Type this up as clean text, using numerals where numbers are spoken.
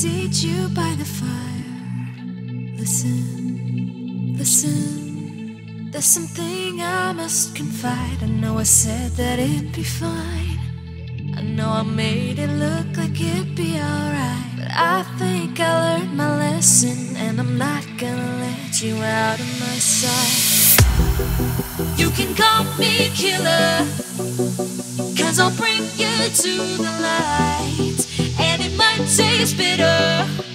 seat you by the fire. Listen, listen, there's something I must confide. I know I said that it'd be fine. I know I made it look like it'd be alright. But I think I learned my lesson, and I'm not gonna let you out of my sight. You can call me killer, 'cause I'll bring you to the light. And it might taste bitter,